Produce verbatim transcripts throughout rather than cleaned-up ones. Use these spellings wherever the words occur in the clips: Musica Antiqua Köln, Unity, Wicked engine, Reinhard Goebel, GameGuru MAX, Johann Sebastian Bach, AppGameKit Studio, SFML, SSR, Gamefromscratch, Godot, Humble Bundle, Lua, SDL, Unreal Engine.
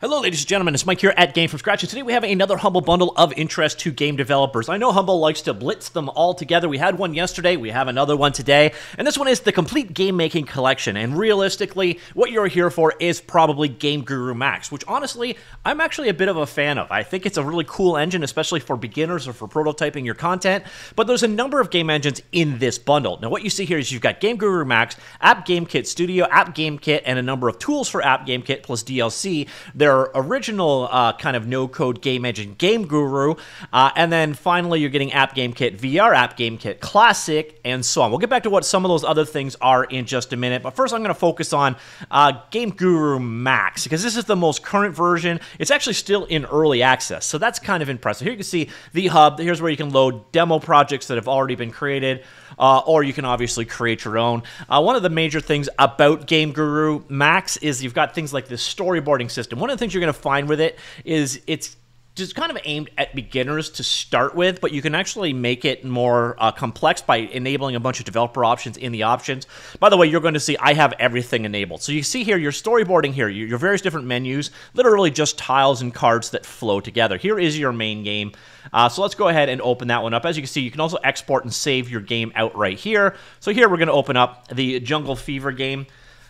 Hello ladies and gentlemen, it's Mike here at Game From Scratch, and today we have another Humble Bundle of interest to game developers. I know Humble likes to blitz them all together. We had one yesterday, we have another one today, and this one is the Complete Game Making Collection, and realistically, what you're here for is probably GameGuru MAX, which honestly, I'm actually a bit of a fan of. I think it's a really cool engine, especially for beginners or for prototyping your content, but there's a number of game engines in this bundle. Now what you see here is you've got GameGuru MAX, AppGameKit Studio, AppGameKit, and a number of tools for AppGameKit plus D L C. There Their original uh, kind of no-code game engine, GameGuru, uh, and then finally you're getting AppGameKit V R, AppGameKit Classic, and so on. We'll get back to what some of those other things are in just a minute, but first I'm going to focus on uh, GameGuru MAX, because this is the most current version. It's actually still in early access, so that's kind of impressive. Here you can see the hub. Here's where you can load demo projects that have already been created, uh, or you can obviously create your own. Uh, one of the major things about GameGuru MAX is you've got things like this storyboarding system. One of the things you're going to find with it is it's just kind of aimed at beginners to start with, but you can actually make it more uh, complex by enabling a bunch of developer options in the options. By the way, you're going to see I have everything enabled. So you see here your storyboarding here, your various different menus, literally just tiles and cards that flow together. Here is your main game. Uh, so let's go ahead and open that one up. As you can see, you can also export and save your game out right here. So here we're going to open up the Jungle Fever game.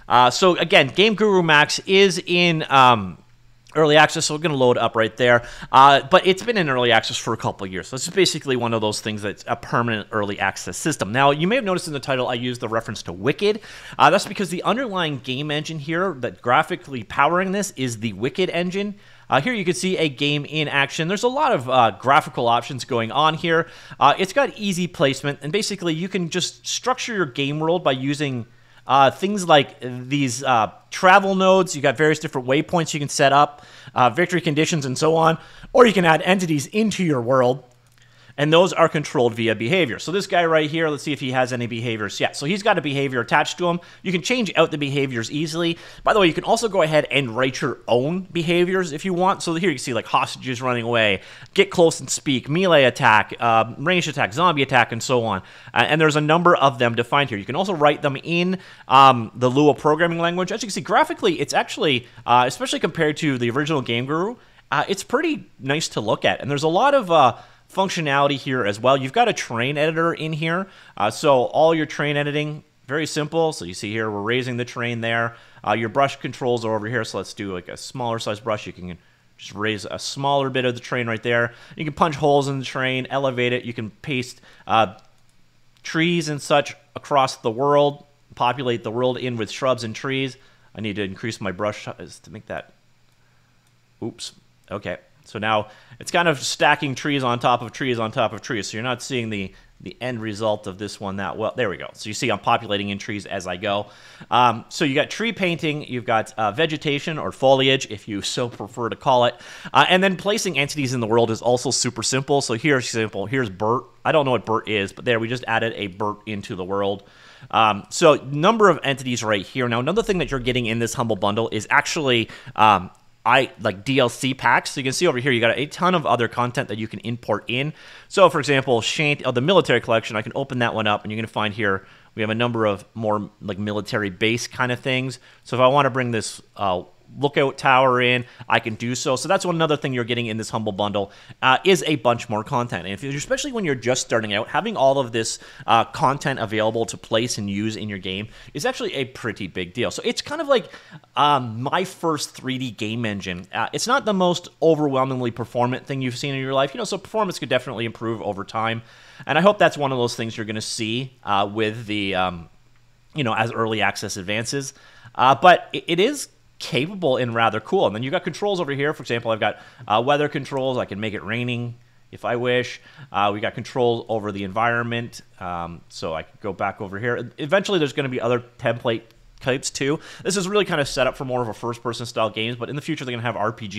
Uh, so again, GameGuru MAX is in... Um, early access, so we're going to load up right there. Uh, but it's been in early access for a couple of years. So it's basically one of those things that's a permanent early access system. Now, you may have noticed in the title I used the reference to Wicked. Uh, that's because the underlying game engine here that graphically powering this is the Wicked engine. Uh, here you can see a game in action. There's a lot of uh, graphical options going on here. Uh, it's got easy placement, and basically you can just structure your game world by using Uh, things like these uh, travel nodes. You got various different waypoints you can set up, uh, victory conditions, and so on. Or you can add entities into your world, and those are controlled via behavior. So this guy right here, let's see if he has any behaviors. Yeah, so he's got a behavior attached to him. You can change out the behaviors easily. By the way, you can also go ahead and write your own behaviors if you want. So here you can see like hostages running away, get close and speak, melee attack, uh, ranged attack, zombie attack, and so on. Uh, and there's a number of them defined here. You can also write them in um, the Lua programming language. As you can see, graphically, it's actually, uh, especially compared to the original GameGuru, uh, it's pretty nice to look at. And there's a lot of... Uh, functionality here as well. You've got a train editor in here, uh, so all your train editing, very simple. So you see here, we're raising the train there. Uh, your brush controls are over here, so let's do like a smaller size brush. You can just raise a smaller bit of the train right there. You can punch holes in the train, elevate it. You can paste uh, trees and such across the world, populate the world in with shrubs and trees. I need to increase my brush to make that, oops, okay. So now it's kind of stacking trees on top of trees on top of trees. So you're not seeing the, the end result of this one that well. There we go. So you see I'm populating in trees as I go. Um, so you got tree painting. You've got uh, vegetation or foliage, if you so prefer to call it. Uh, and then placing entities in the world is also super simple. So here's simple. Here's Bert. I don't know what Bert is, but there we just added a Bert into the world. Um, so number of entities right here. Now, another thing that you're getting in this Humble Bundle is actually... Um, I like D L C packs. So you can see over here, you got a ton of other content that you can import in. So, for example, Shant of the military collection, I can open that one up, and you're going to find here we have a number of more like military base kind of things. So, if I want to bring this uh, lookout tower in, I can do so. So, that's one another thing you're getting in this Humble Bundle uh, is a bunch more content. And if you, especially when you're just starting out, having all of this uh, content available to place and use in your game is actually a pretty big deal. So, it's kind of like Um, my first three D game engine. Uh, it's not the most overwhelmingly performant thing you've seen in your life, you know, so performance could definitely improve over time. And I hope that's one of those things you're going to see uh, with the, um, you know, as early access advances. Uh, but it, it is capable and rather cool. And then you've got controls over here. For example, I've got uh, weather controls. I can make it raining if I wish. Uh, we got control over the environment. Um, so I could go back over here. Eventually, there's going to be other template types too. This is really kind of set up for more of a first-person style games, but in the future they're going to have R P G,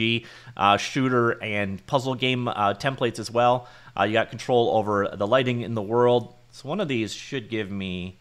uh, shooter, and puzzle game uh, templates as well. Uh, you got control over the lighting in the world. So one of these should give me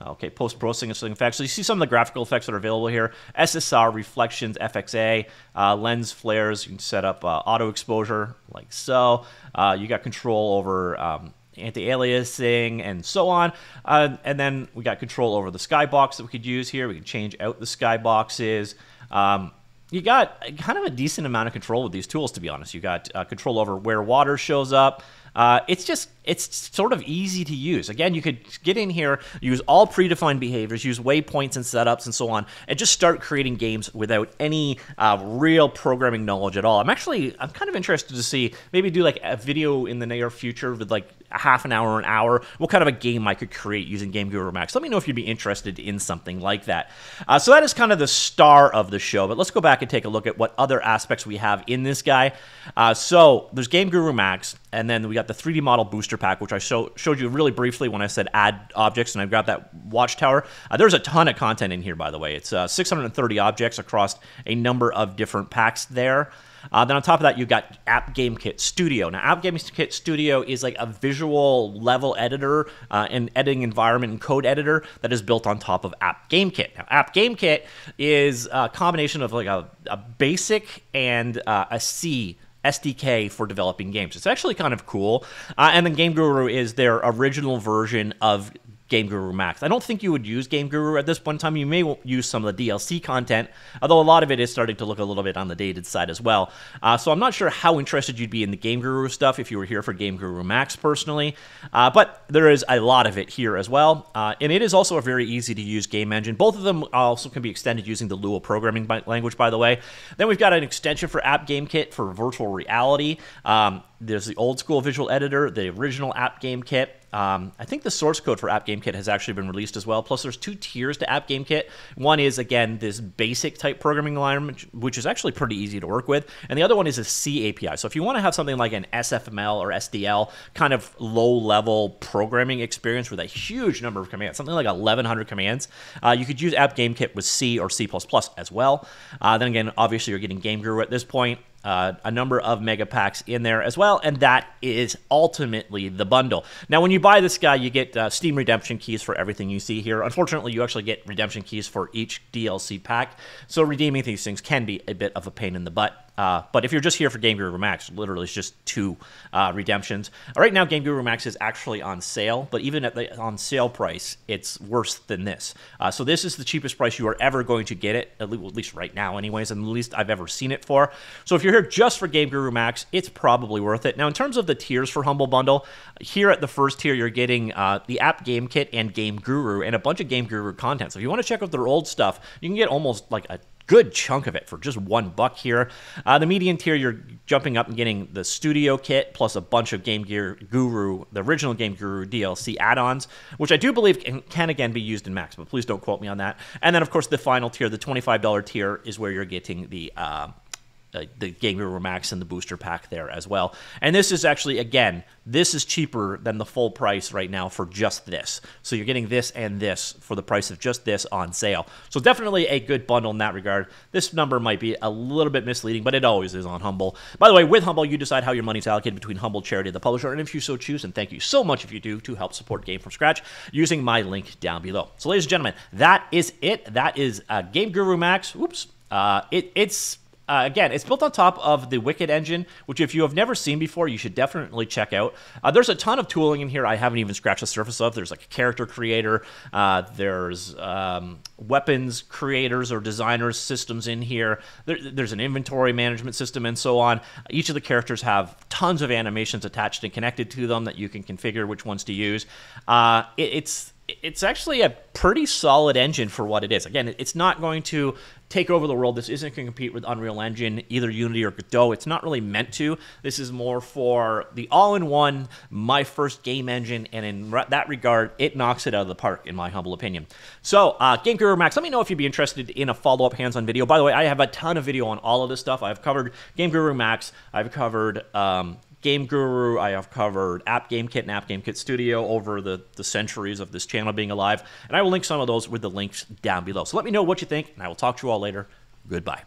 uh, okay post-processing and something effects. So you see some of the graphical effects that are available here: S S R, reflections, F X A, uh, lens flares. You can set up uh, auto exposure like so. Uh, you got control over Um, anti-aliasing and so on, uh, and then we got control over the skybox that we could use here. We can change out the skyboxes. Um, you got kind of a decent amount of control with these tools, to be honest. You got uh, control over where water shows up. Uh, it's just, it's sort of easy to use. Again, you could get in here, use all predefined behaviors, use waypoints and setups and so on, and just start creating games without any uh, real programming knowledge at all. I'm actually, I'm kind of interested to see, maybe do like a video in the near future with like a half an hour or an hour, what kind of a game I could create using GameGuru Max. Let me know if you'd be interested in something like that. Uh, so that is kind of the star of the show, but let's go back and take a look at what other aspects we have in this guy. Uh, so there's GameGuru Max, and then we got the three D model booster pack, which I show, showed you really briefly when I said add objects, and I grabbed that watchtower. Uh, there's a ton of content in here, by the way. It's uh, six hundred thirty objects across a number of different packs there. Uh, then on top of that, you've got AppGameKit Studio. Now, AppGameKit Studio is like a visual level editor, uh, an editing environment and code editor that is built on top of AppGameKit. Now, AppGameKit is a combination of like a, a basic and uh, a C S D K for developing games. It's actually kind of cool. Uh, and then GameGuru is their original version of GameGuru Max. I don't think you would use GameGuru at this point in time. You may use some of the D L C content, although a lot of it is starting to look a little bit on the dated side as well. Uh, so I'm not sure how interested you'd be in the GameGuru stuff if you were here for GameGuru Max personally, uh, but there is a lot of it here as well. Uh, and it is also a very easy to use game engine. Both of them also can be extended using the Lua programming by language, by the way. Then we've got an extension for AppGameKit for virtual reality. Um, there's the old school visual editor, the original AppGameKit. Um, I think the source code for AppGameKit has actually been released as well. Plus, there's two tiers to AppGameKit. One is, again, this basic type programming environment, which is actually pretty easy to work with. And the other one is a C A P I. So if you want to have something like an S F M L or S D L kind of low-level programming experience with a huge number of commands, something like eleven hundred commands, uh, you could use AppGameKit with C or C plus plus as well. Uh, then again, obviously, you're getting GameGuru at this point. Uh, a number of mega packs in there as well, and that is ultimately the bundle. Now, when you buy this guy, you get uh, Steam redemption keys for everything you see here. Unfortunately, you actually get redemption keys for each D L C pack, so redeeming these things can be a bit of a pain in the butt. Uh, but if you're just here for GameGuru Max, literally it's just two uh, redemptions. Right now, GameGuru Max is actually on sale, but even at the on sale price, it's worse than this. Uh, so this is the cheapest price you are ever going to get it, at least right now anyways, and the least I've ever seen it for. So if you're here just for GameGuru Max, it's probably worth it. Now, in terms of the tiers for Humble Bundle, here at the first tier, you're getting uh, the App Game Kit and GameGuru and a bunch of GameGuru content. So if you want to check out their old stuff, you can get almost like a good chunk of it for just one buck here. Uh, the median tier, you're jumping up and getting the Studio Kit plus a bunch of GameGuru, the original GameGuru D L C add-ons, which I do believe can, can again be used in Max, but please don't quote me on that. And then, of course, the final tier, the twenty-five dollar tier, is where you're getting the uh, the, the GameGuru Max and the booster pack there as well. And this is actually, again, this is cheaper than the full price right now for just this. So you're getting this and this for the price of just this on sale. So definitely a good bundle in that regard. This number might be a little bit misleading, but it always is on Humble. By the way, with Humble, you decide how your money is allocated between Humble, charity, and the publisher, and if you so choose, and thank you so much if you do, to help support Game From Scratch using my link down below. So ladies and gentlemen, that is it. That is uh, GameGuru Max. Oops. Uh, it, it's... Uh, again, it's built on top of the Wicked engine, which if you have never seen before, you should definitely check out. Uh, there's a ton of tooling in here I haven't even scratched the surface of. There's like a character creator. Uh, there's um, weapons creators or designers systems in here. There, there's an inventory management system and so on. Each of the characters have tons of animations attached and connected to them that you can configure which ones to use. Uh, it, it's... It's actually a pretty solid engine for what it is. Again, it's not going to take over the world. This isn't going to compete with Unreal Engine, either Unity or Godot. It's not really meant to. This is more for the all-in-one, my first game engine, and in that regard, it knocks it out of the park, in my humble opinion. So, uh, GameGuru Max, let me know if you'd be interested in a follow-up hands-on video. By the way, I have a ton of video on all of this stuff. I've covered GameGuru Max. I've covered... Um, GameGuru, I have covered AppGameKit and AppGameKit Studio over the, the centuries of this channel being alive, and I will link some of those with the links down below. So let me know what you think, and I will talk to you all later. Goodbye.